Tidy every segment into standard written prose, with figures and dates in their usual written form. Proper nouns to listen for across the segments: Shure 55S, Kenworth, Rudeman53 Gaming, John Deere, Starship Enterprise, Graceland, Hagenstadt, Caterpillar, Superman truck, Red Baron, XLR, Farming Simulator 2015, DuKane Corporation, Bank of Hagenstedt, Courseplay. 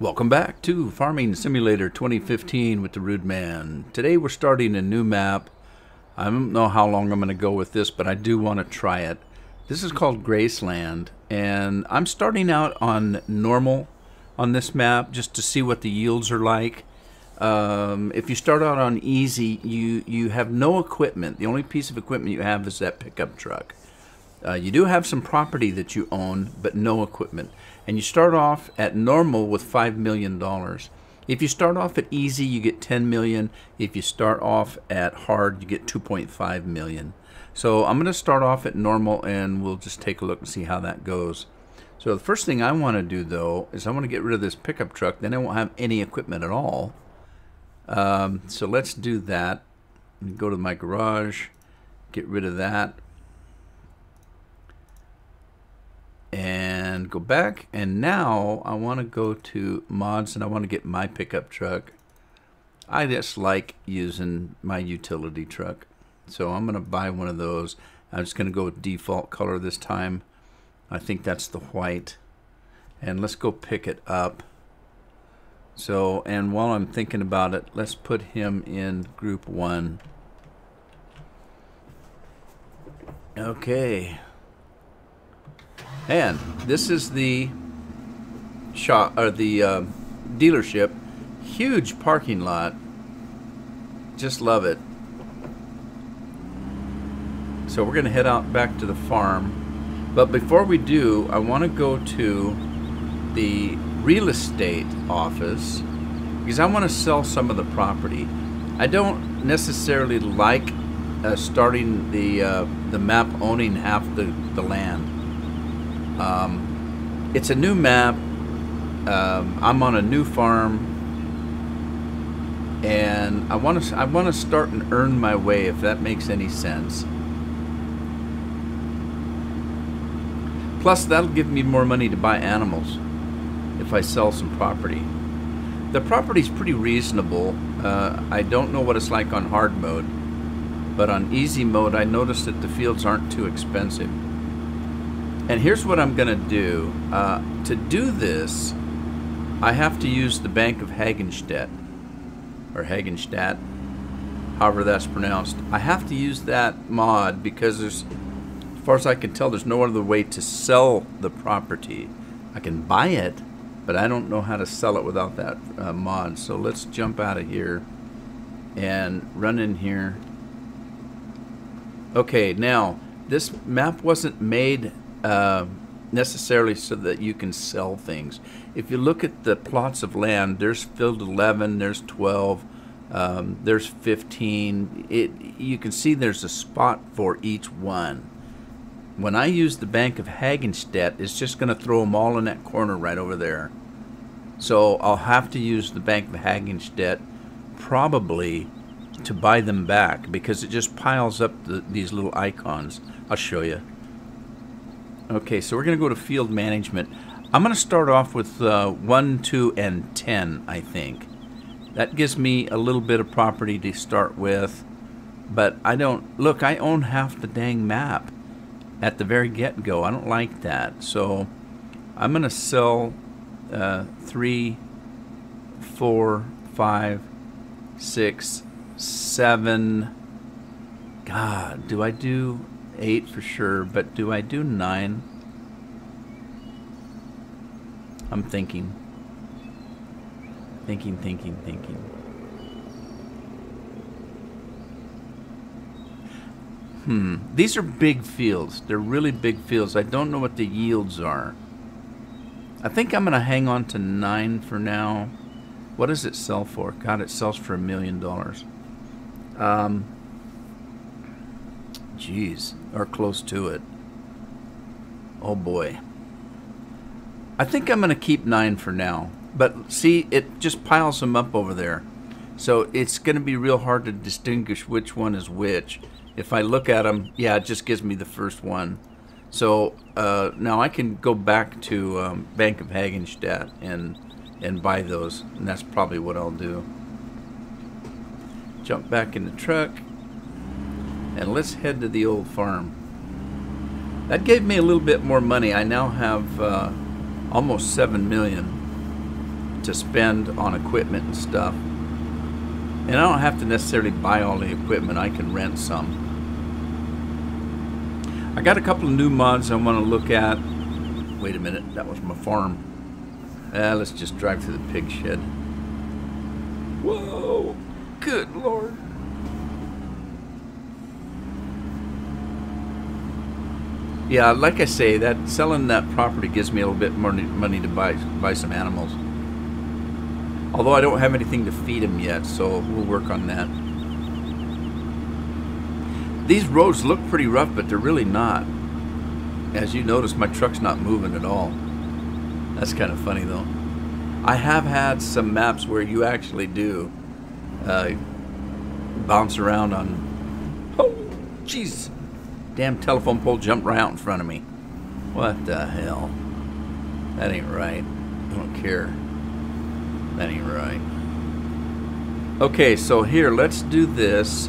Welcome back to Farming Simulator 2015 with the Rude Man. Today we're starting a new map. I don't know how long I'm going to go with this, but I do want to try it. This is called Graceland, and I'm starting out on normal on this map just to see what the yields are like. If you start out on easy, you have no equipment. The only piece of equipment you have is that pickup truck. You do have some property that you own, but no equipment. And you start off at normal with $5 million. If you start off at easy, you get $10 million. If you start off at hard, you get $2.5 million. So I'm going to start off at normal, and we'll just take a look and see how that goes. So the first thing I want to do, though, is I want to get rid of this pickup truck. Then I won't have any equipment at all. So let's do that. Go to my garage, get rid of that. And go back, and now I want to go to mods and I want to get my pickup truck. I just like using my utility truck, so I'm gonna buy one of those. I'm just gonna go with default color this time. I think that's the white, and let's go pick it up. So, and while I'm thinking about it, let's put him in group 1. Okay. And this is the shop or the dealership. Huge parking lot. Just love it. So we're going to head out back to the farm. But before we do, I want to go to the real estate office because I want to sell some of the property. I don't necessarily like starting the map owning half the land. It's a new map. I'm on a new farm, and I want to start and earn my way, if that makes any sense. Plus, that'll give me more money to buy animals if I sell some property. The property's pretty reasonable. I don't know what it's like on hard mode, but on easy mode, I noticed that the fields aren't too expensive. And here's what I'm going to do. To do this, I have to use the Bank of Hagenstedt, or Hagenstadt, however that's pronounced. I have to use that mod because there's, as far as I can tell, there's no other way to sell the property. I can buy it, but I don't know how to sell it without that mod. So let's jump out of here and run in here. Okay, now, this map wasn't made necessarily so that you can sell things. If you look at the plots of land, there's field 11, there's 12, there's 15. You can see there's a spot for each one. When I use the Bank of Hagenstedt, it's just going to throw them all in that corner right over there. So I'll have to use the Bank of Hagenstedt probably to buy them back because it just piles up these little icons. I'll show you. Okay, so we're going to go to field management. I'm going to start off with 1, 2, and 10, I think. That gives me a little bit of property to start with, but I don't... Look, I own half the dang map at the very get-go. I don't like that, so I'm going to sell 3, 4, 5, 6, 7... God, do I do... 8 for sure, but do I do 9? I'm thinking. Thinking. These are big fields. They're really big fields. I don't know what the yields are. I think I'm going to hang on to 9 for now. What does it sell for? God, it sells for $1 million. Jeez, or close to it. Oh boy. I think I'm going to keep 9 for now. But see, it just piles them up over there. So it's going to be real hard to distinguish which one is which. If I look at them, yeah, it just gives me the first one. So now I can go back to Bank of Hagenstadt and buy those. And that's probably what I'll do. Jump back in the truck. And let's head to the old farm. That gave me a little bit more money. I now have almost $7 million to spend on equipment and stuff. And I don't have to necessarily buy all the equipment, I can rent some. I got a couple of new mods I want to look at. Wait a minute, that was my farm. Let's just drive through the pig shed. Whoa, good Lord. Yeah, like I say, that selling that property gives me a little bit more money to buy some animals. Although I don't have anything to feed them yet, so we'll work on that. These roads look pretty rough, but they're really not. As you notice, my truck's not moving at all. That's kind of funny though. I have had some maps where you actually do bounce around on... Oh, jeez! Damn telephone pole jumped right out in front of me. What the hell? That ain't right. I don't care. That ain't right. Okay, so here, let's do this.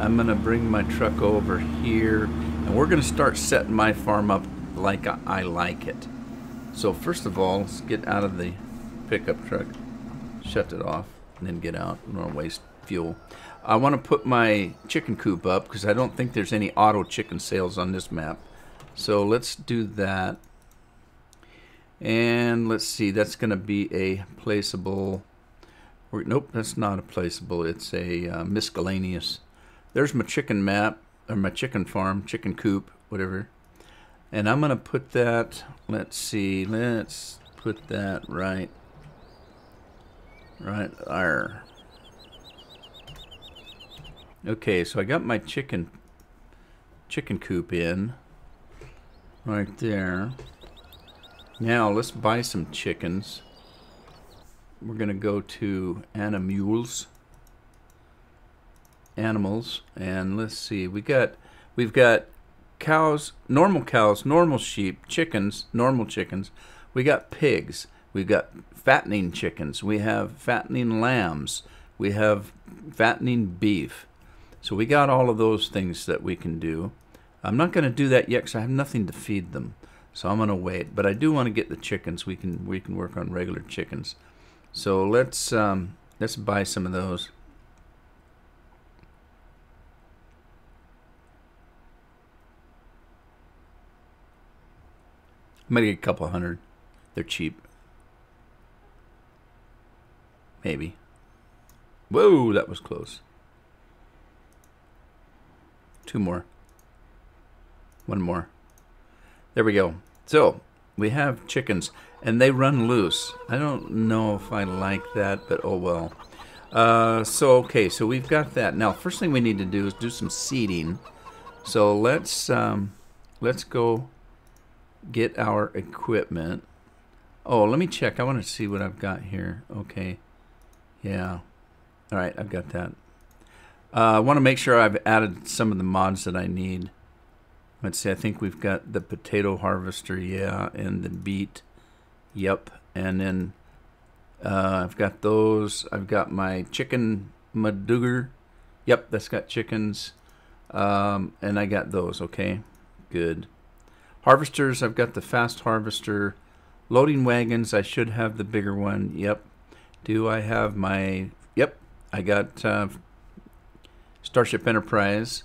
I'm gonna bring my truck over here and we're gonna start setting my farm up like I like it. So first of all, let's get out of the pickup truck, shut it off, and then get out. I don't wanna waste fuel. I wanna put my chicken coop up because I don't think there's any auto chicken sales on this map. So let's do that. And let's see, that's gonna be a placeable, or nope, that's not a placeable, it's a miscellaneous. There's my chicken map, or my chicken farm, chicken coop, whatever. And I'm gonna put that, let's see, let's put that right there. Okay, so I got my chicken coop in, right there. Now let's buy some chickens. We're gonna go to Animules. Animals, and let's see, we've got cows, normal sheep, chickens, normal chickens, we got pigs, we've got fattening chickens, we have fattening lambs, we have fattening beef. So we got all of those things that we can do. I'm not going to do that yet because I have nothing to feed them, so I'm going to wait, but I do want to get the chickens. We can work on regular chickens, so let's buy some of those. Maybe a couple hundred. They're cheap. Maybe. Whoa, that was close. Two more. One more. There we go. So, we have chickens, and they run loose. I don't know if I like that, but oh well. Okay, so we've got that. Now, first thing we need to do is do some seeding. So, let's go... get our equipment. Oh, let me check. I want to see what I've got here. Okay. Yeah. All right, I've got that. I want to make sure I've added some of the mods that I need. Let's see. I think we've got the potato harvester. Yeah, and the beet. Yep. And then I've got those. I've got my chicken madugger. Yep, that's got chickens. And I got those. Okay, good. Harvesters, I've got the fast harvester. Loading wagons, I should have the bigger one. Yep. Do I have my... Yep, I got Starship Enterprise.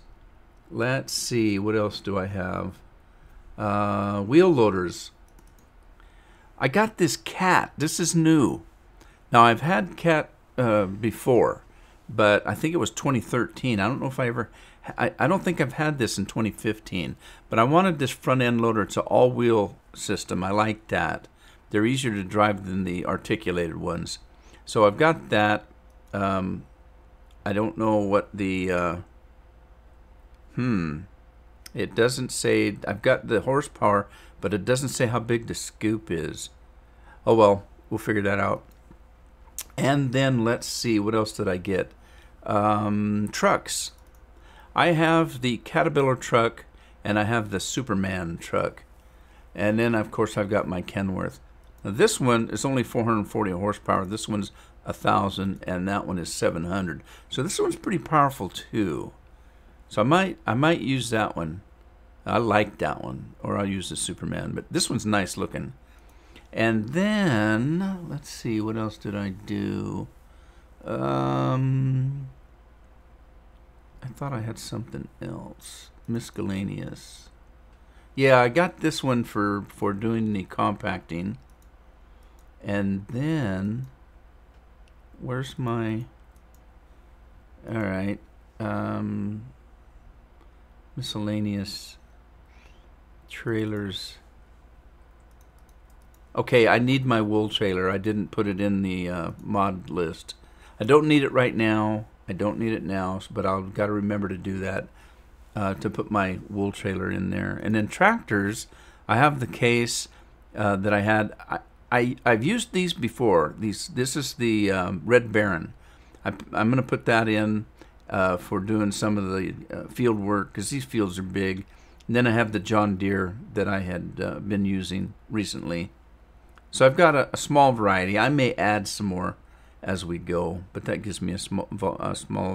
Let's see, what else do I have? Wheel loaders. I got this cat. This is new. Now, I've had cat before, but I think it was 2013. I don't know if I ever... I don't think I've had this in 2015, but I wanted this front-end loader. It's an all-wheel system. I like that. They're easier to drive than the articulated ones. So I've got that. I don't know what the... It doesn't say... I've got the horsepower, but it doesn't say how big the scoop is. Oh, well, we'll figure that out. And then let's see. What else did I get? Trucks. I have the Caterpillar truck, and I have the Superman truck. And then, of course, I've got my Kenworth. Now, this one is only 440 horsepower. This one's 1,000, and that one is 700. So this one's pretty powerful, too. So I might use that one. I like that one, or I'll use the Superman, but this one's nice looking. And then, let's see, what else did I do? I thought I had something else. Miscellaneous. Yeah, I got this one for doing the compacting. And then, where's my... All right. Miscellaneous trailers. Okay, I need my wool trailer. I didn't put it in the mod list. I don't need it right now. I don't need it now, but I've got to remember to do that, to put my wool trailer in there. And then tractors, I have the case that I had. I've used these before. This is the Red Baron. I'm going to put that in for doing some of the field work, because these fields are big. And then I have the John Deere that I had been using recently. So I've got a small variety. I may add some more as we go, but that gives me a small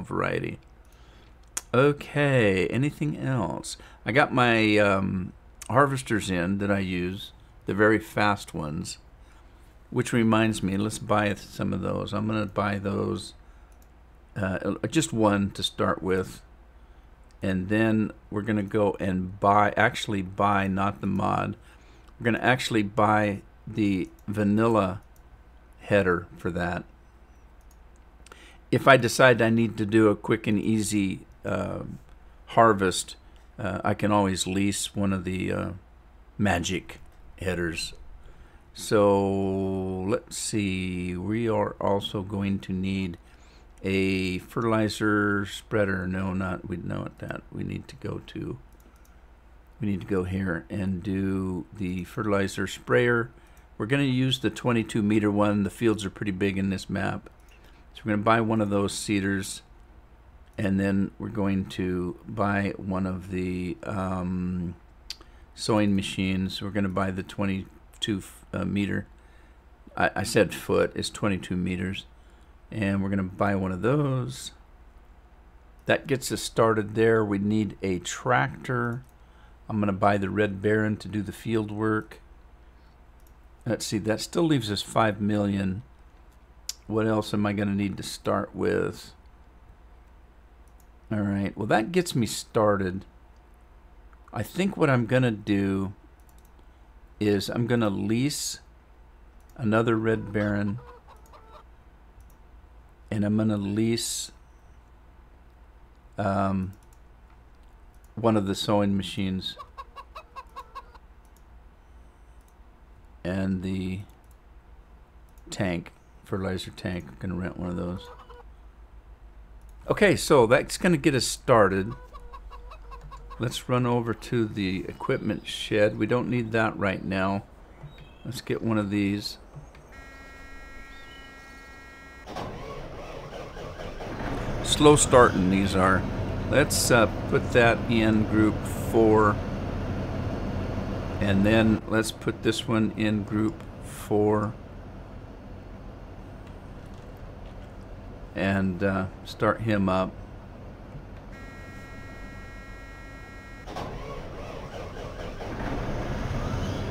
variety. Okay, anything else? I got my harvesters in that I use, the very fast ones, which reminds me, let's buy some of those. I'm going to buy those, just one to start with, and then we're going to go and actually buy, not the mod, we're going to actually buy the vanilla header for that. If I decide I need to do a quick and easy harvest, I can always lease one of the magic headers. So let's see, we are also going to need a fertilizer spreader. No, not, we know it, that we need to go to, we need to go here and do the fertilizer sprayer. We're going to use the 22-meter one. The fields are pretty big in this map. So we're going to buy one of those cedars, and then we're going to buy one of the sewing machines. We're going to buy the 22 meter. I said foot, it's 22 meters. And we're going to buy one of those. That gets us started there. We need a tractor. I'm going to buy the Red Baron to do the field work. Let's see, that still leaves us 5 million. What else am I going to need to start with? All right, well, that gets me started. I think what I'm going to do is I'm going to lease another Red Baron, and I'm going to lease one of the sewing machines and the tank. Fertilizer tank. I'm going to rent one of those. Okay, so that's going to get us started. Let's run over to the equipment shed. We don't need that right now. Let's get one of these. Slow starting these are. Let's put that in group 4. And then let's put this one in group 4. And start him up.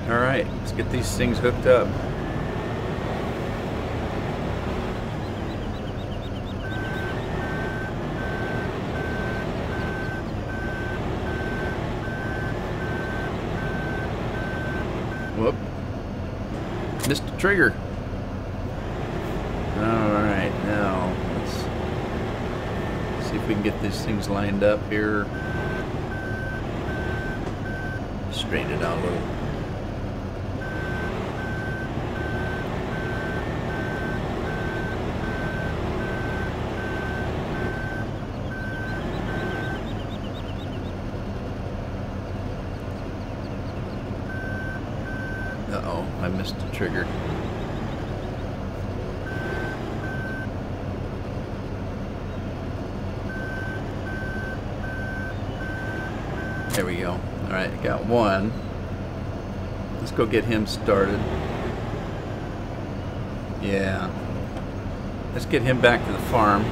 All right, let's get these things hooked up. Whoop, missed the trigger. We can get these things lined up here. Straighten it out a little. Uh-oh, I missed the trigger. There we go. All right, got one. Let's go get him started. Yeah. Let's get him back to the farm.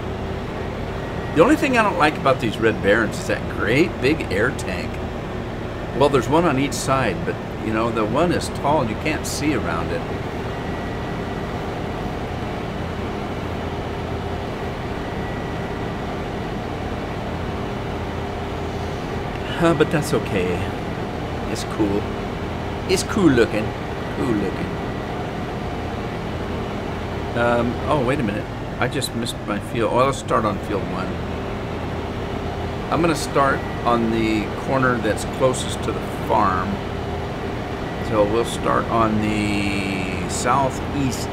The only thing I don't like about these Red Barons is that great big air tank. Well, there's one on each side, but you know, the one is tall, you can't see around it. But that's okay. It's cool. It's cool looking. Cool looking. Oh, wait a minute. I just missed my field. Well, let's start on field one. I'm going to start on the corner that's closest to the farm. So we'll start on the southeast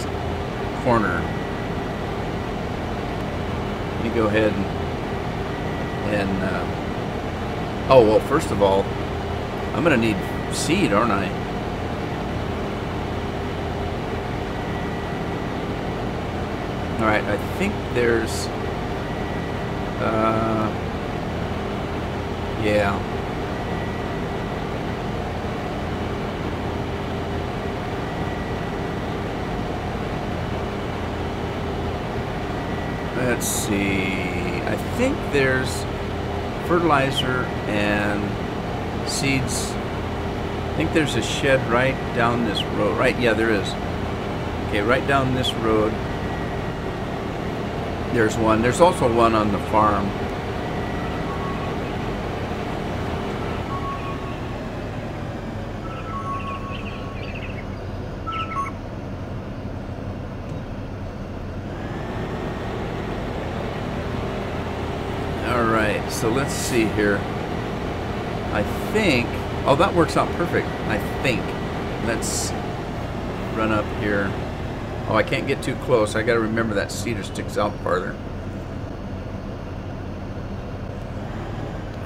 corner. Let me go ahead and oh, well, first of all, I'm going to need seed, aren't I? All right, I think there's... yeah. Let's see. I think there's... fertilizer and seeds. I think there's a shed right down this road. Right, yeah, there is. Okay, right down this road. There's one. There's also one on the farm. So let's see here. I think, oh, that works out perfect, I think. Let's run up here. Oh, I can't get too close. I gotta remember that cedar sticks out farther.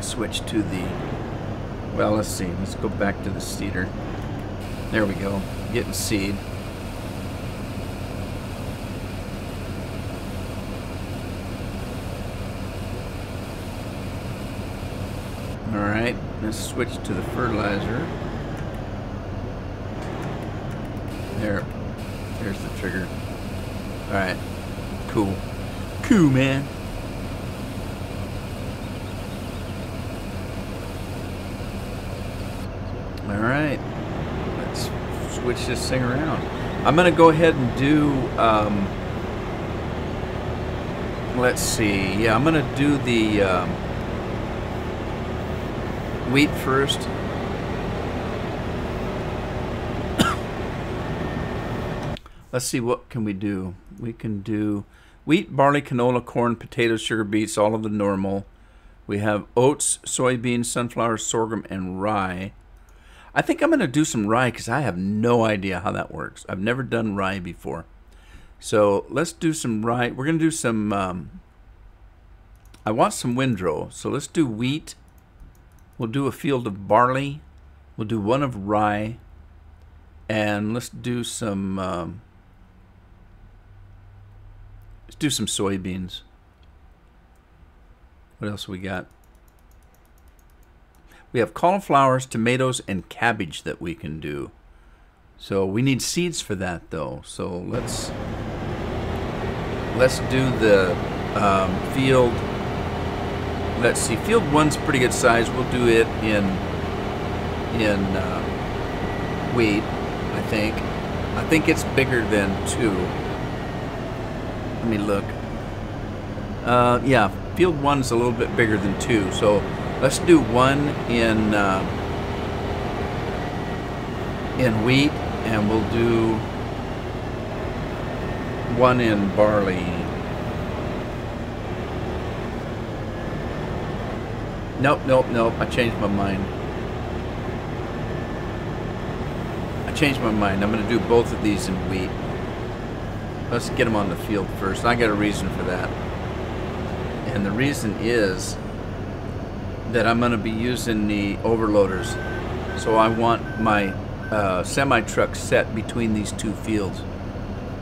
Switch to the, well, let's see. Let's go back to the cedar. There we go, getting seed. Alright, let's switch to the fertilizer. There's the trigger. Alright, cool. Cool, man. Alright, let's switch this thing around. I'm going to go ahead and do, let's see, yeah, I'm going to do the, wheat first. Let's see, what can we do? We can do wheat, barley, canola, corn, potatoes, sugar beets, all of the normal. We have oats, soybeans, sunflower, sorghum, and rye. I think I'm going to do some rye because I have no idea how that works. I've never done rye before. So let's do some rye. We're going to do some, I want some windrow. So let's do wheat. We'll do a field of barley. We'll do one of rye. And let's do some soybeans. What else we got? We have cauliflowers, tomatoes, and cabbage that we can do. So we need seeds for that though. So let's do the field. Let's see, field one's pretty good size. We'll do it in wheat, I think. I think it's bigger than two. Let me look. Yeah, field one's a little bit bigger than two. So let's do one in wheat, and we'll do one in barley. Nope, nope, nope. I changed my mind. I changed my mind. I'm going to do both of these in wheat. Let's get them on the field first. I got a reason for that. And the reason is that I'm going to be using the overloaders. So I want my semi-truck set between these two fields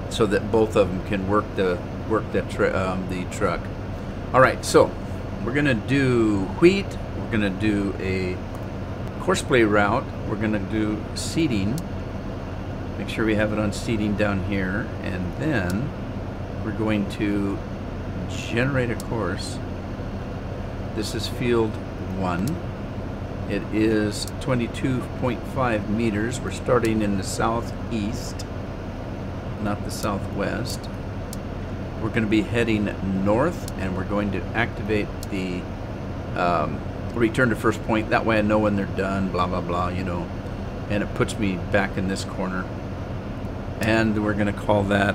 so that both of them can work the truck. All right, so we're going to do wheat, we're going to do a Courseplay route, we're going to do seeding, make sure we have it on seeding down here, and then we're going to generate a course. This is field one, It is 22.5 meters. We're starting in the southeast, not the southwest. We're going to be heading north, and we're going to activate the return to first point. That way I know when they're done, blah, blah, blah, you know. And it puts me back in this corner. And we're going to call that...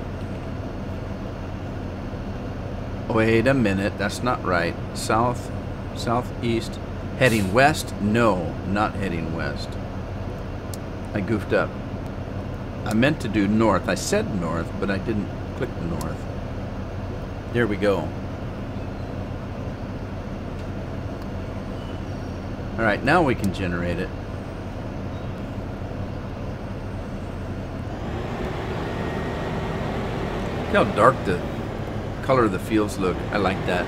Wait a minute, that's not right. South, southeast, heading west? No, not heading west. I goofed up. I meant to do north. I said north, but I didn't click the north. There we go. All right, now we can generate it. Look how dark the color of the fields look. I like that.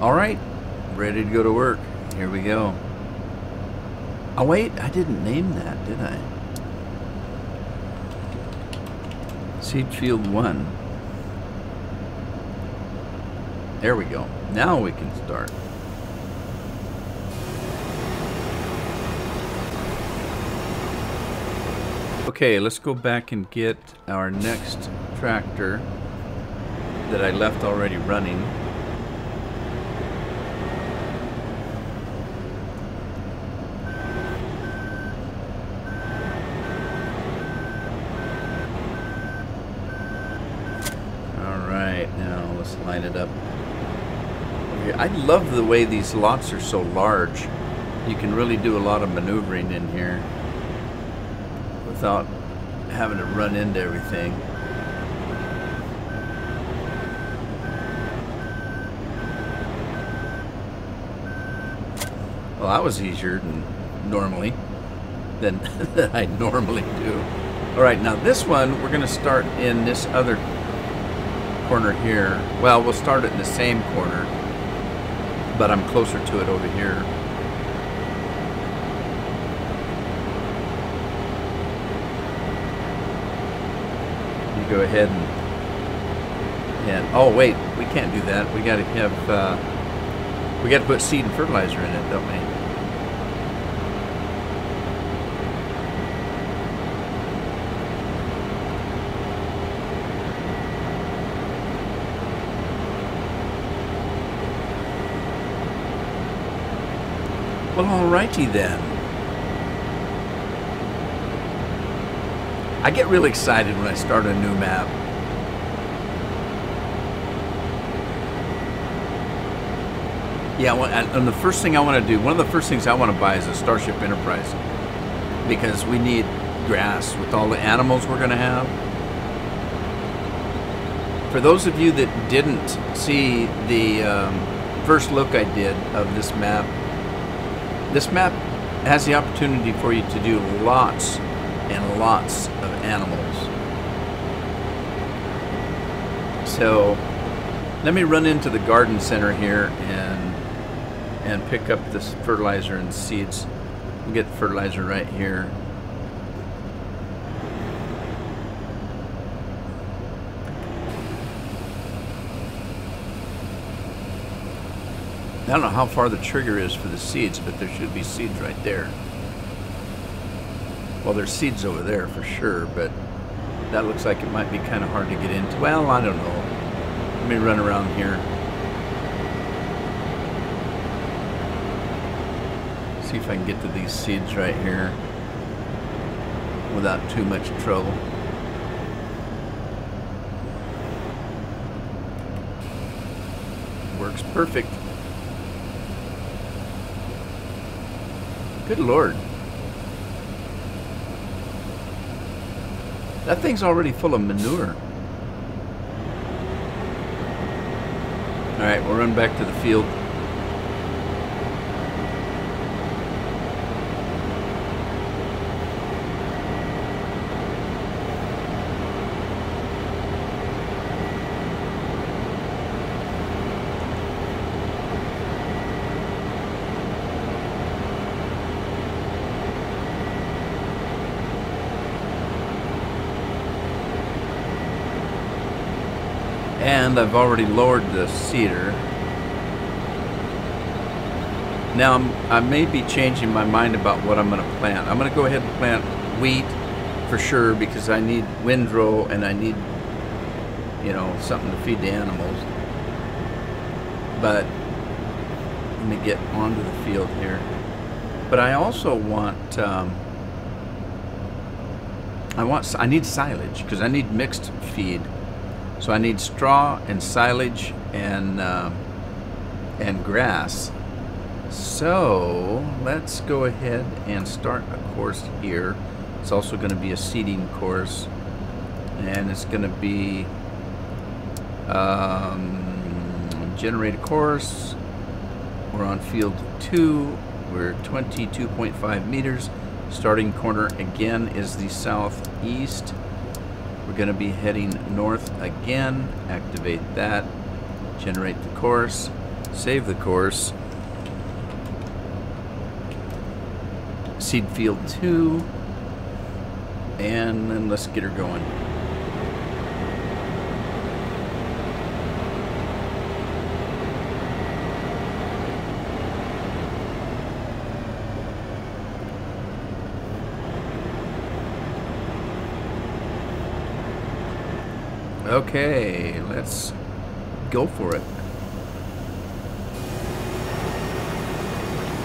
All right, ready to go to work. Here we go. Oh wait, I didn't name that, did I? Seed field 1. There we go. Now we can start. Okay, let's go back and get our next tractor that I left already running. Alright, now let's line it up. I love the way these lots are so large. You can really do a lot of maneuvering in here without having to run into everything. Well, that was easier than I normally do. All right, now this one, we're gonna start in this other corner here. Well, we'll start it in the same corner, but I'm closer to it over here. Go ahead and oh wait, we can't do that. We got to have we got to put seed and fertilizer in it, don't we? Well, alrighty then. I get really excited when I start a new map. Yeah, well, and the first thing I want to do, one of the first things I want to buy is a Starship Enterprise, because we need grass with all the animals we're going to have. For those of you that didn't see the first look I did of this map has the opportunity for you to do lots and lots of animals. So let me run into the garden center here and pick up this fertilizer and seeds. We'll get fertilizer right here. I don't know how far the trigger is for the seeds, but there should be seeds right there. Well, there's seeds over there for sure, but that looks like it might be kind of hard to get into. Well, I don't know. Let me run around here. See if I can get to these seeds right here without too much trouble. Works perfect. Good Lord. That thing's already full of manure. All right, we'll run back to the field. And I've already lowered the cedar. Now I may be changing my mind about what I'm going to plant. I'm going to go ahead and plant wheat for sure because I need windrow and I need, you know, something to feed the animals. But let me get onto the field here. But I also want, I need silage because I need mixed feed. So I need straw and silage and grass. So let's go ahead and start a course here. It's also going to be a seeding course, and it's going to be generate a course. We're on field 2. We're 22.5 meters. Starting corner again is the southeast. We're going to be heading north again. Activate that. Generate the course. Save the course. Seed field 2. And then let's get her going. Okay, let's go for it.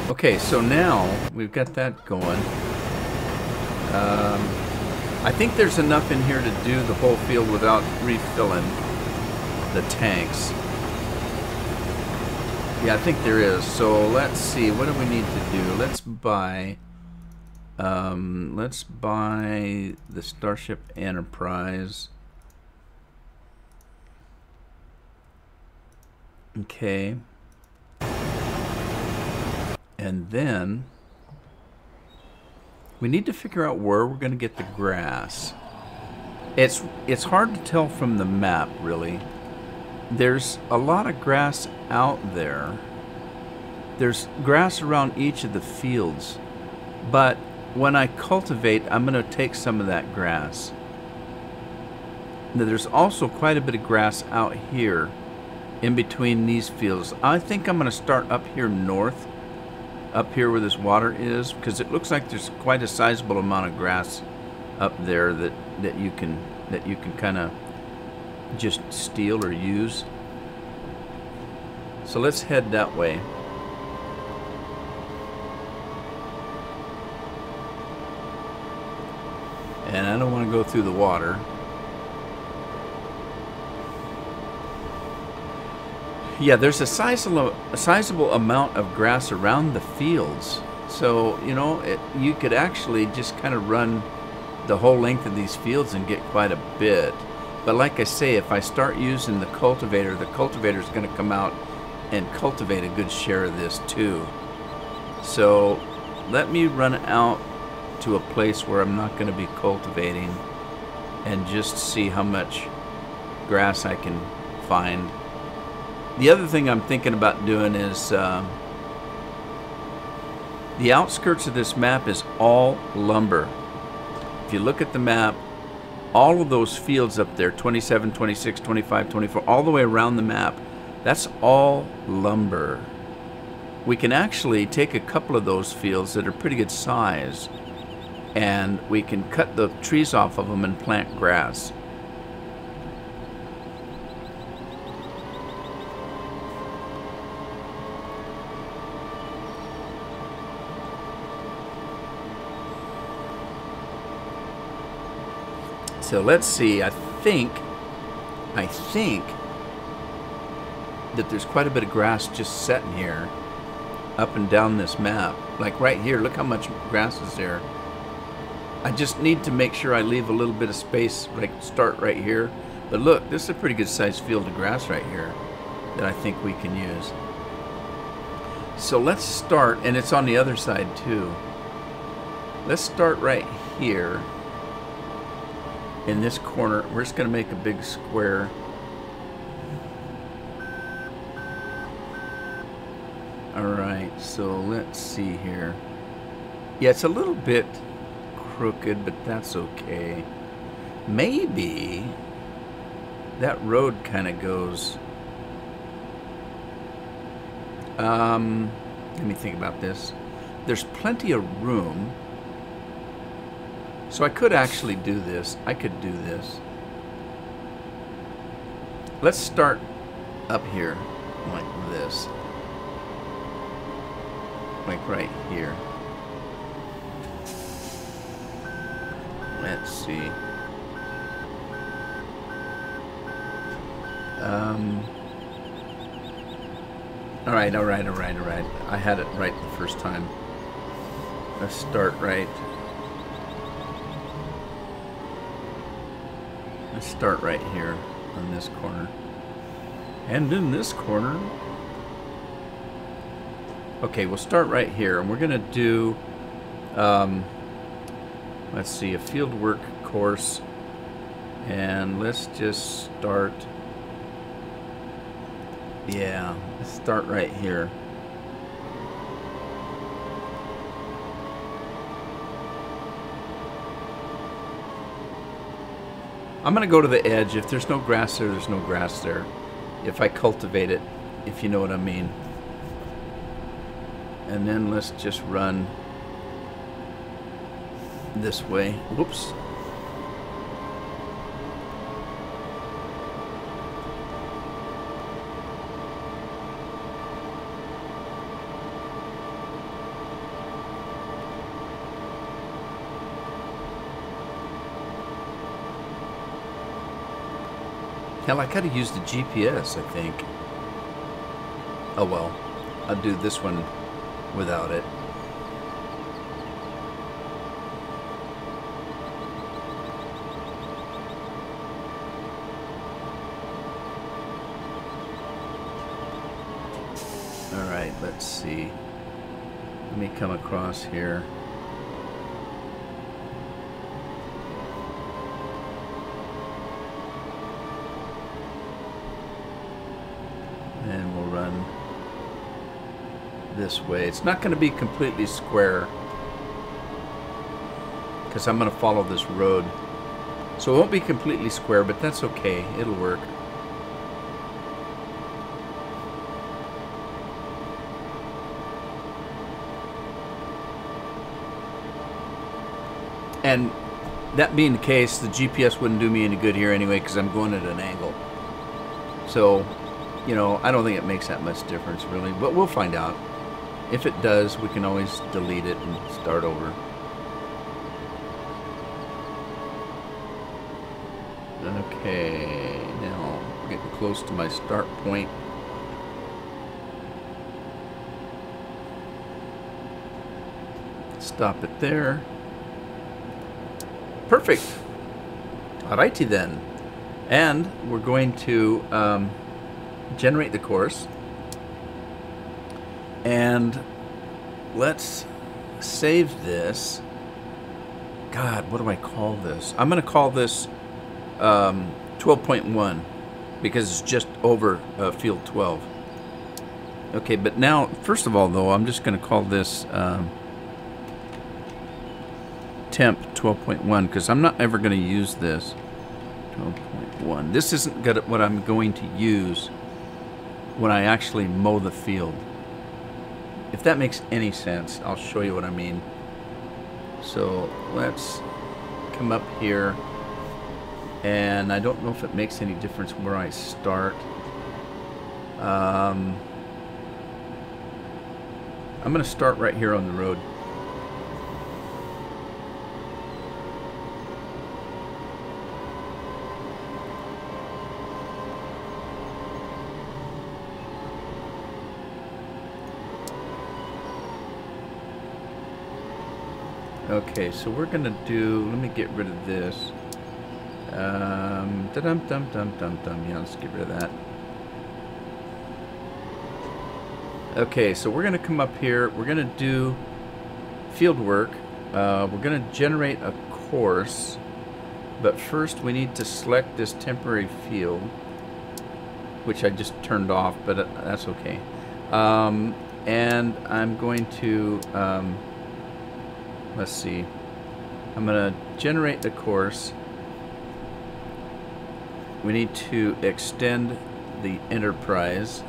Okay, so now we've got that going. I think there's enough in here to do the whole field without refilling the tanks. Yeah, I think there is. So let's see, what do we need to do? Let's buy the Starship Enterprise. Okay, and then we need to figure out where we're going to get the grass. It's hard to tell from the map, really. There's a lot of grass out there. There's grass around each of the fields, but when I cultivate, I'm going to take some of that grass. Now, there's also quite a bit of grass out here in between these fields. I think I'm going to start up here north, up here where this water is, because it looks like there's quite a sizable amount of grass up there that you can kind of just steal or use. So let's head that way. And I don't want to go through the water. Yeah, there's a sizable amount of grass around the fields. So, you know, you could actually just kind of run the whole length of these fields and get quite a bit. But like I say, if I start using the cultivator's going to come out and cultivate a good share of this too. So let me run out to a place where I'm not going to be cultivating and just see how much grass I can find. The other thing I'm thinking about doing is the outskirts of this map is all lumber. If you look at the map, all of those fields up there, 27, 26, 25, 24, all the way around the map, that's all lumber. We can actually take a couple of those fields that are pretty good size, and we can cut the trees off of them and plant grass. So let's see, I think that there's quite a bit of grass just setting here up and down this map. Like right here, look how much grass is there. I just need to make sure I leave a little bit of space, like start right here. But look, this is a pretty good sized field of grass right here that I think we can use. So let's start, and it's on the other side too. Let's start right here. In this corner, we're just going to make a big square. Alright, so let's see here. Yeah, it's a little bit crooked, but that's okay. Maybe that road kind of goes. Let me think about this. There's plenty of room. So I could actually do this. I could do this. Let's start up here like this. Like right here. Let's see. All right. I had it right the first time. Let's start right. Let's start right here on this corner. And in this corner. Okay, we'll start right here, and we're gonna do. Let's see, a field work course, and let's just start. Yeah, let's start right here. I'm gonna go to the edge. If there's no grass there, there's no grass there. If I cultivate it, if you know what I mean. And then let's just run this way. Whoops. Hell, I gotta use the GPS, I think. Oh well, I'll do this one without it. Alright, let's see. Let me come across here. And we'll run this way. It's not going to be completely square because I'm going to follow this road. So it won't be completely square, but that's okay. It'll work. And that being the case, the GPS wouldn't do me any good here anyway because I'm going at an angle. So, you know, I don't think it makes that much difference really, but we'll find out. If it does, we can always delete it and start over. Okay, now I'm getting close to my start point. Stop it there. Perfect. Alrighty then. And we're going to generate the course. And let's save this. God, what do I call this? I'm going to call this 12.1 because it's just over field 12. Okay, but now, first of all, though, I'm just going to call this temp 12.1 because I'm not ever going to use this. 12.1. This isn't good at what I'm going to use when I actually mow the field. If that makes any sense, I'll show you what I mean. So let's come up here, and I don't know if it makes any difference where I start. I'm going to start right here on the road. Okay, so we're gonna do. Let me get rid of this. Yeah, let's get rid of that. Okay, so we're gonna come up here. We're gonna do field work. We're gonna generate a course, but first we need to select this temporary field, which I just turned off, but that's okay. And I'm going to. Let's see. I'm going to generate the course. We need to extend the Enterprise.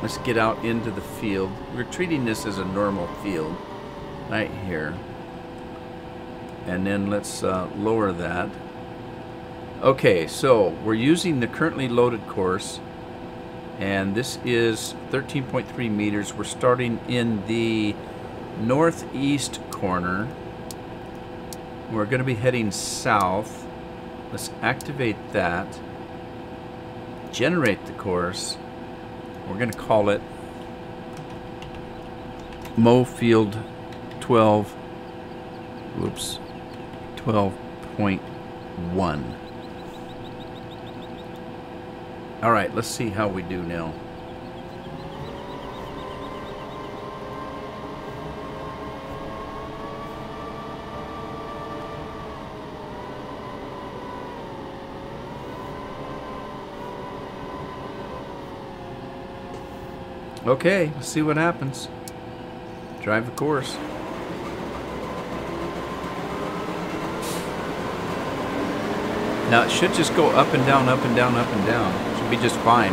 Let's get out into the field. We're treating this as a normal field right here. And then let's lower that. Okay, so we're using the currently loaded course, and this is 13.3 meters. We're starting in the northeast corner. We're going to be heading south. Let's activate that. Generate the course. We're going to call it Mow Field 12.1. All right, let's see how we do now. Okay, let's see what happens. Drive the course. Now it should just go up and down, up and down, up and down. It should be just fine.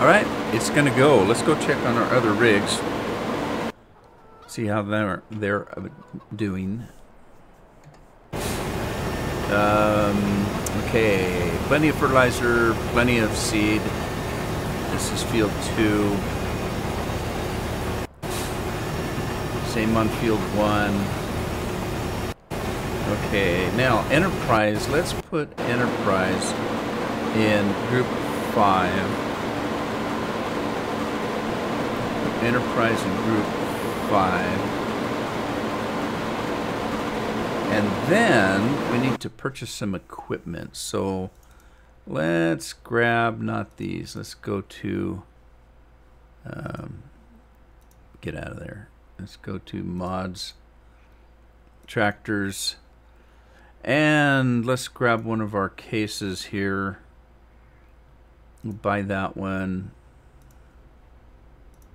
Alright, it's gonna go. Let's go check on our other rigs. See how they're doing. Okay, plenty of fertilizer, plenty of seed. This is field 2. Same on field 1. Okay, now Enterprise. Let's put Enterprise in group 5. Enterprise in group 5. And then we need to purchase some equipment. So let's grab not these. Let's go to get out of there. Let's go to mods, tractors, and let's grab one of our cases here. We'll buy that one.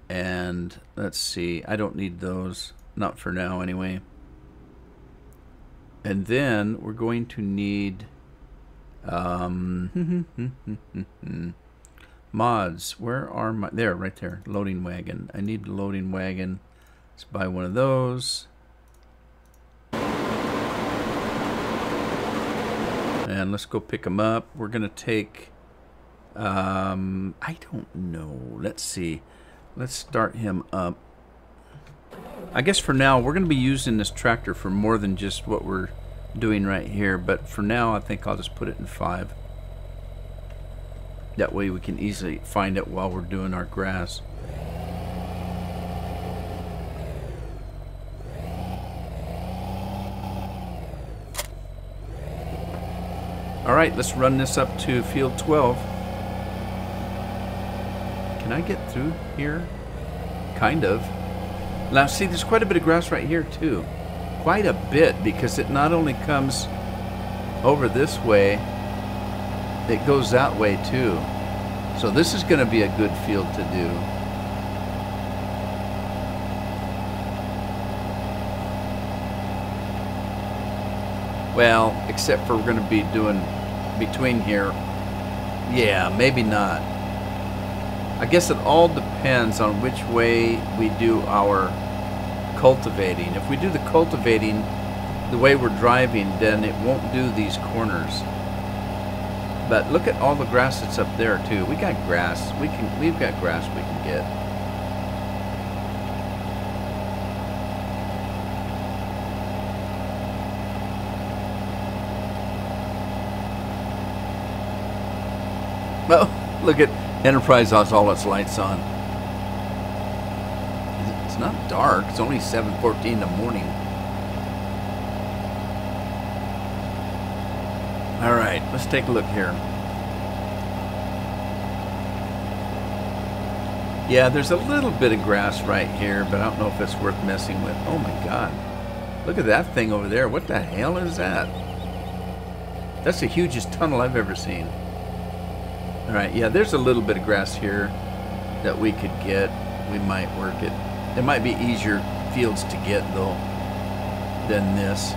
And let's see, I don't need those, not for now anyway. And then we're going to need mods. Where are my, there, right there, loading wagon. I need the loading wagon. Let's buy one of those. And let's go pick them up. We're gonna take, I don't know, let's see. Let's start him up. I guess for now, we're going to be using this tractor for more than just what we're doing right here. But for now, I think I'll just put it in 5. That way we can easily find it while we're doing our grass. All right, let's run this up to field 12. Can I get through here? Kind of. Now see, there's quite a bit of grass right here too. Quite a bit, because it not only comes over this way, it goes that way too. So this is going to be a good field to do. Well, except for we're going to be doing between here. Yeah, maybe not. I guess it all depends on which way we do our cultivating. If we do the cultivating the way we're driving, then it won't do these corners. But look at all the grass that's up there too. We got grass. We've got grass we can get. Oh, look at Enterprise has all its lights on. It's not dark. It's only 7:14 in the morning. All right, let's take a look here. Yeah, there's a little bit of grass right here, but I don't know if it's worth messing with. Oh my God. Look at that thing over there. What the hell is that? That's the hugest tunnel I've ever seen. All right, yeah, there's a little bit of grass here that we could get. We might work it. There might be easier fields to get, though, than this.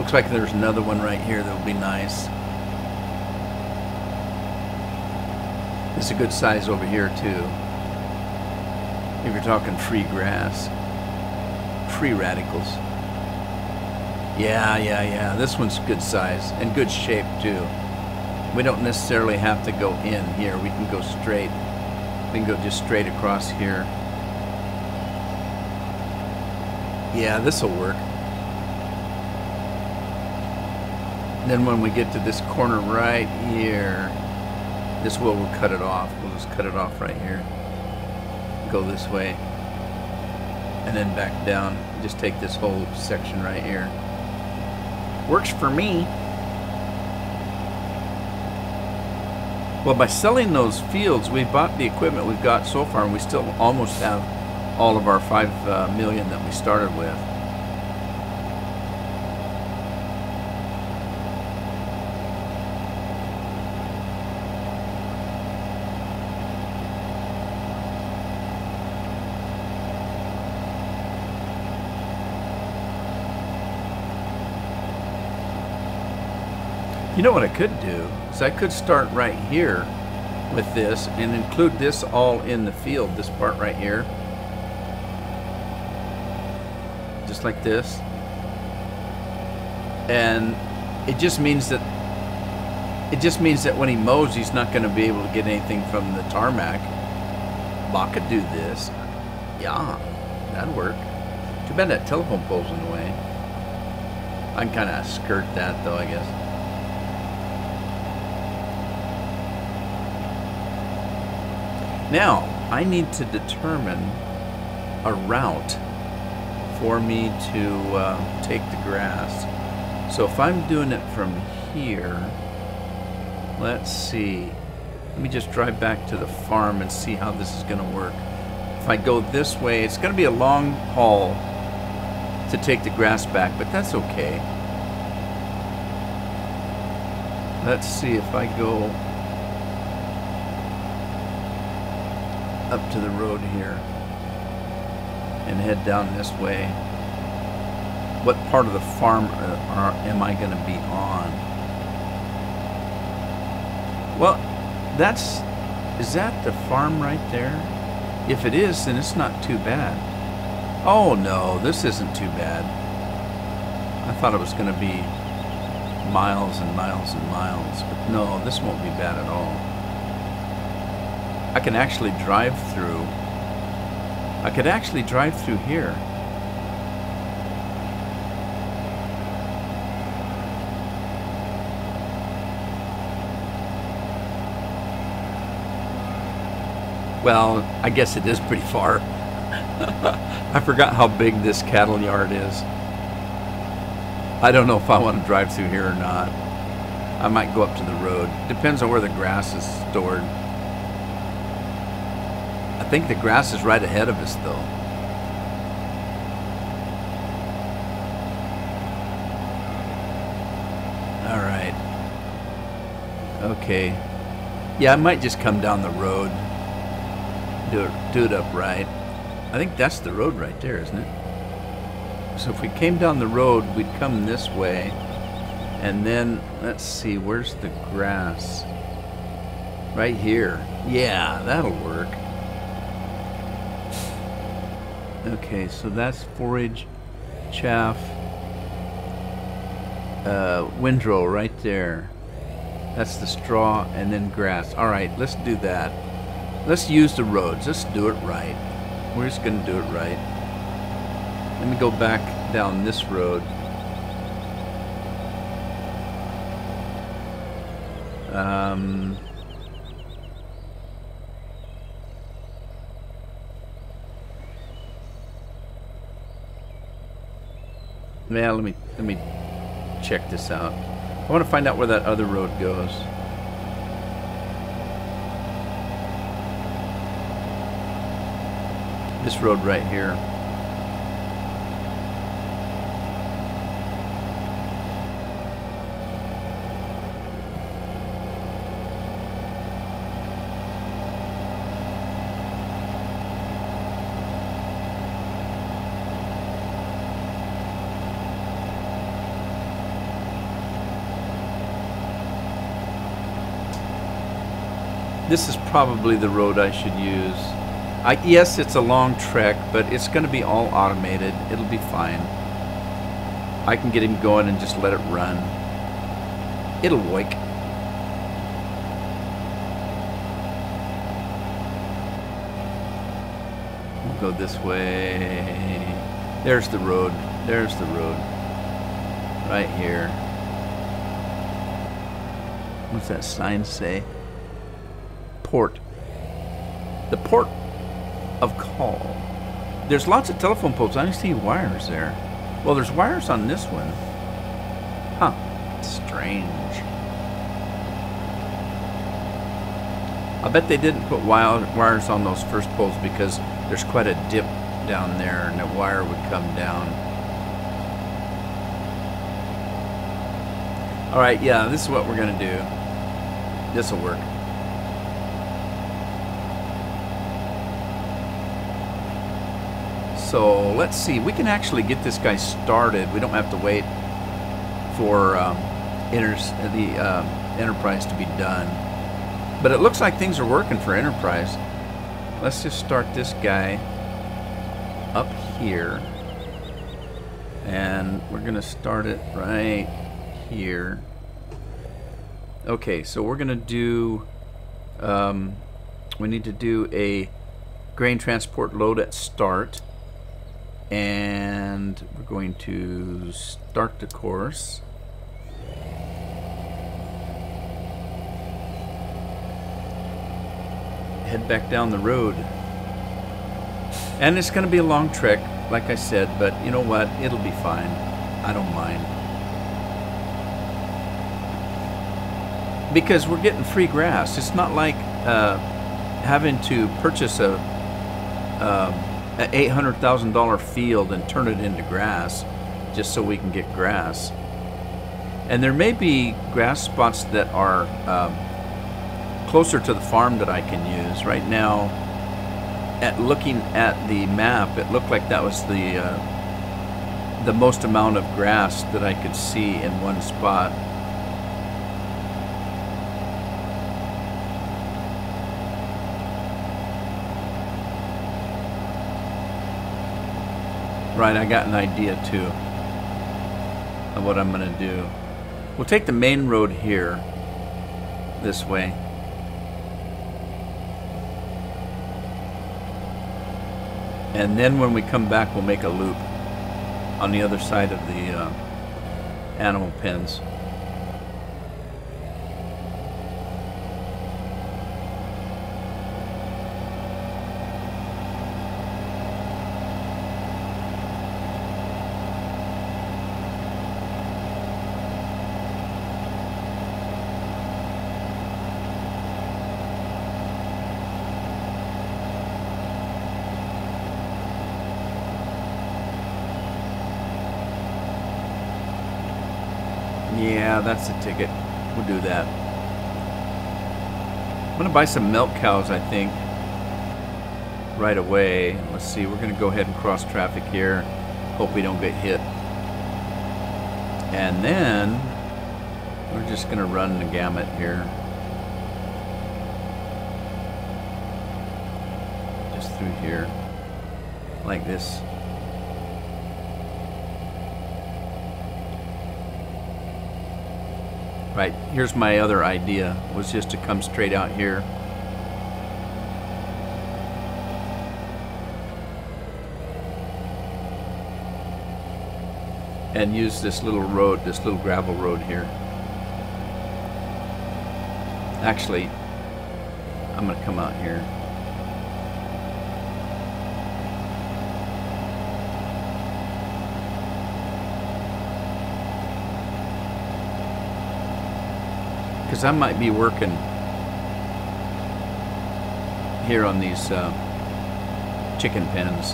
Looks like there's another one right here that would be nice. It's a good size over here, too. If you're talking free grass. Free radicals. Yeah. This one's good size and good shape, too. We don't necessarily have to go in here. We can go straight. We can go just straight across here. Yeah, this'll work. And then when we get to this corner right here, this will we'll cut it off. We'll just cut it off right here. Go this way. And then back down. Just take this whole section right here. Works for me. Well, by selling those fields, we bought the equipment we've got so far, and we still almost have all of our 5 million that we started with. You know what I could do is I could start right here with this and include this all in the field, this part right here. Just like this. And it just means that when he mows, he's not going to be able to get anything from the tarmac. Bah, could do this. Yeah, that'd work. Too bad that telephone pole's in the way. I can kind of skirt that though, I guess. Now, I need to determine a route for me to take the grass. So if I'm doing it from here, let's see. Let me just drive back to the farm and see how this is going to work. If I go this way, it's going to be a long haul to take the grass back, but that's okay. Let's see if I go up to the road here and head down this way. What part of the farm am I going to be on? Well, is that the farm right there? If it is, then it's not too bad. Oh no, this isn't too bad. I thought it was going to be miles and miles and miles, but no, this won't be bad at all. I can actually drive through. I could actually drive through here. Well, I guess it is pretty far. I forgot how big this cattle yard is. I don't know if I want to drive through here or not. I might go up to the road. Depends on where the grass is stored. I think the grass is right ahead of us, though. All right. Okay. Yeah, I might just come down the road. Do it upright. I think that's the road right there, isn't it? So if we came down the road, we'd come this way, and then let's see, where's the grass? Right here. Yeah, that'll work. Okay, so that's forage, chaff, windrow right there. That's the straw and then grass. All right, let's do that. Let's use the roads. Let's do it right. We're just going to do it right. Let me go back down this road. Now let me check this out. I want to find out where that other road goes. this road right here. This is probably the road I should use. Yes, it's a long trek, but it's going to be all automated. It'll be fine. I can get him going and just let it run. It'll work. We'll go this way. There's the road. There's the road. Right here. What's that sign say? Port. The port of call. There's lots of telephone poles. I don't see wires there. Well, there's wires on this one. Huh. Strange. I bet they didn't put wires on those first poles because there's quite a dip down there and the wire would come down. Alright, yeah, this is what we're going to do. This will work. So let's see, we can actually get this guy started. We don't have to wait for Enterprise to be done. But it looks like things are working for Enterprise. Let's just start this guy up here. And we're going to start it right here. Okay, so we're going to do, we need to do a grain transport load at start. And we're going to start the course. Head back down the road. And it's going to be a long trek, like I said, but you know what? It'll be fine. I don't mind. Because we're getting free grass. It's not like having to purchase an $800,000 field and turn it into grass just so we can get grass. And there may be grass spots that are closer to the farm that I can use. Right now, at looking at the map, it looked like that was the most amount of grass that I could see in one spot. Right, I got an idea too of what I'm gonna do. We'll take the main road here, this way. And then when we come back, we'll make a loop on the other side of the animal pens. Yeah, that's the ticket. We'll do that. I'm going to buy some milk cows, I think, right away. Let's see, we're going to go ahead and cross traffic here. Hope we don't get hit. And then we're just going to run the gamut here. Just through here, like this. Right, here's my other idea, was just to come straight out here. And use this little road, this little gravel road here. Actually, I'm going to come out here. Because I might be working here on these chicken pens.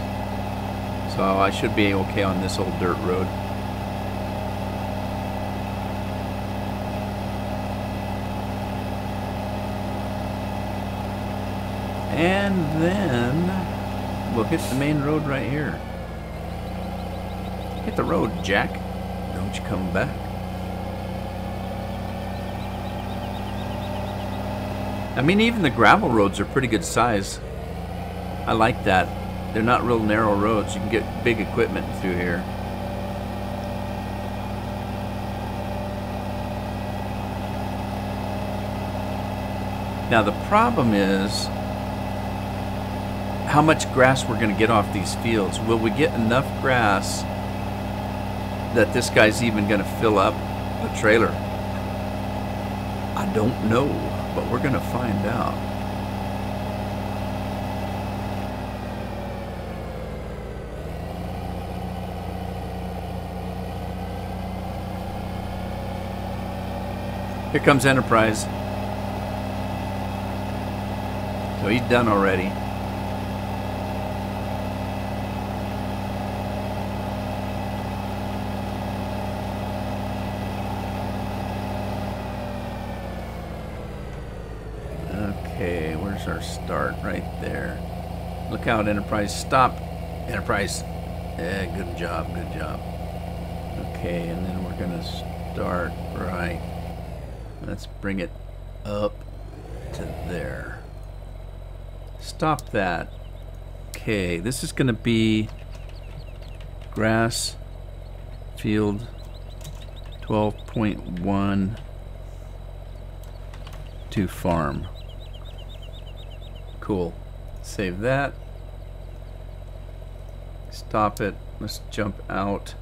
So I should be okay on this old dirt road. And then we'll hit the main road right here. Hit the road, Jack. Don't you come back. I mean, even the gravel roads are pretty good size. I like that. They're not real narrow roads. You can get big equipment through here. Now the problem is how much grass we're going to get off these fields. Will we get enough grass that this guy's even going to fill up a trailer? I don't know, but we're going to find out. Here comes Enterprise. So he's done already. Our start right there. Look out, Enterprise. Stop, Enterprise. Good job, good job. Okay, and then we're gonna start right. Let's bring it up to there. Stop that. Okay, this is gonna be grass field 12.1 to farm. Cool. Save that. Stop it. Let's jump out.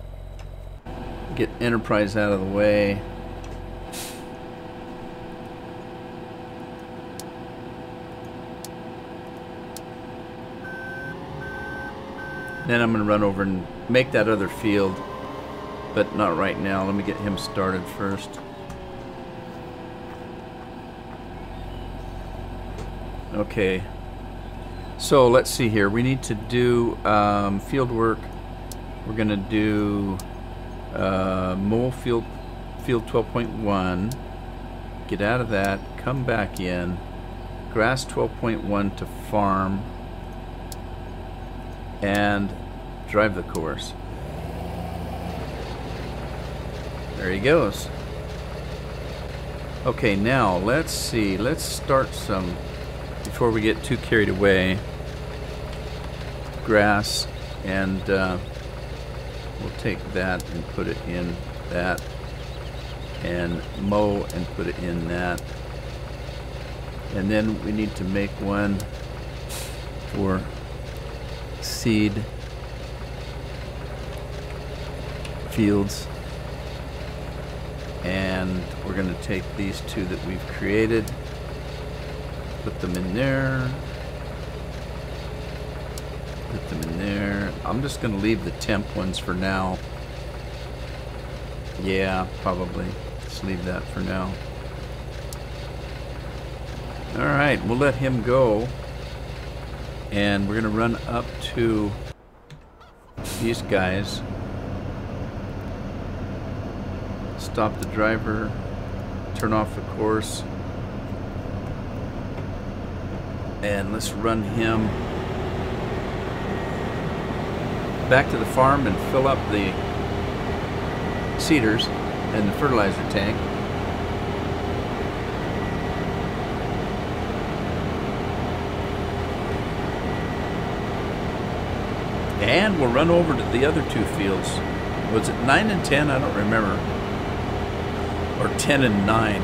Get Enterprise out of the way. Then I'm going to run over and make that other field, but not right now. Let me get him started first. Okay, so let's see here. We need to do field work. We're going to do mole field 12.1. Get out of that. Come back in. Grass 12.1 to farm. And drive the course. There he goes. Okay, now let's see. Let's start some... Before we get too carried away, grass, and we'll take that and put it in that, and mow and put it in that, and then we need to make one for seed fields, and we're going to take these two that we've created. Put them in there. Put them in there. I'm just going to leave the temp ones for now. Yeah, probably. Just leave that for now. Alright, we'll let him go. And we're going to run up to these guys. Stop the driver. Turn off the course. And let's run him back to the farm and fill up the seeders and the fertilizer tank. And we'll run over to the other two fields. Was it 9 and 10? I don't remember. Or 10 and 9,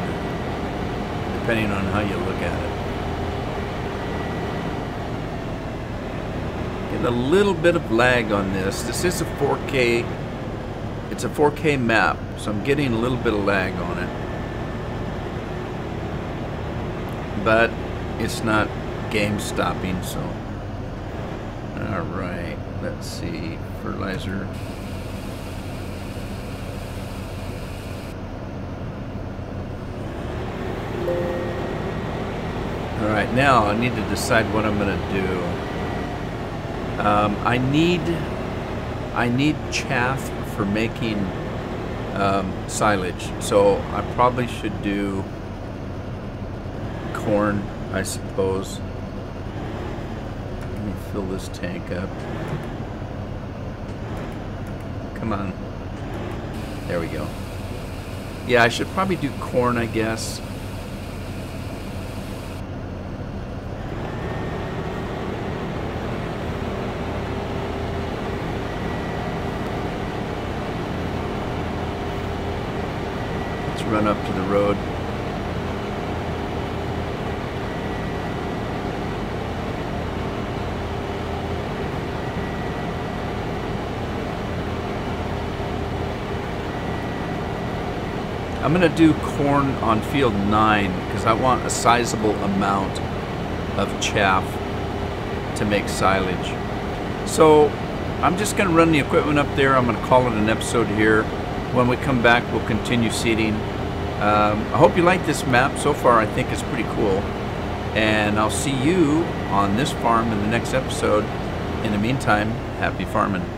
depending on how you look at it. A little bit of lag on this. This is a 4K. It's a 4K map, so I'm getting a little bit of lag on it. But it's not game stopping, so. Alright, let's see. Fertilizer. Alright, now I need to decide what I'm going to do. I need chaff for making silage, so I probably should do corn, I suppose. Let me fill this tank up. Come on. There we go. Yeah, I should probably do corn, I guess. Let's run up to the road. I'm going to do corn on field 9 because I want a sizable amount of chaff to make silage. So I'm just going to run the equipment up there. I'm going to call it an episode here. When we come back, we'll continue seeding. I hope you like this map so far. I think it's pretty cool. And I'll see you on this farm in the next episode. In the meantime, happy farming.